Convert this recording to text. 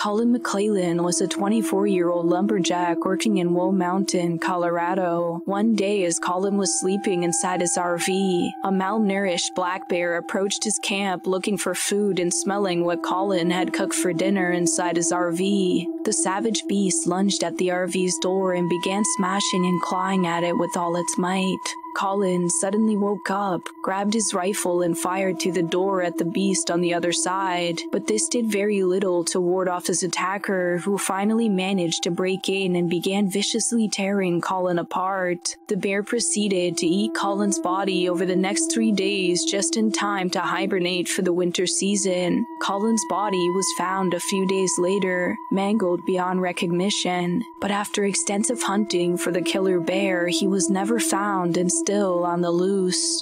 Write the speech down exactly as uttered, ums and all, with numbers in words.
Colin McClelland was a twenty-four-year-old lumberjack working in Woe Mountain, Colorado. One day as Colin was sleeping inside his R V, a malnourished black bear approached his camp looking for food and smelling what Colin had cooked for dinner inside his R V. The savage beast lunged at the R V's door and began smashing and clawing at it with all its might. Colin suddenly woke up, grabbed his rifle and fired through the door at the beast on the other side, but this did very little to ward off his attacker, who finally managed to break in and began viciously tearing Colin apart. The bear proceeded to eat Colin's body over the next three days just in time to hibernate for the winter season. Colin's body was found a few days later, mangled beyond recognition, but after extensive hunting for the killer bear, he was never found and still on the loose.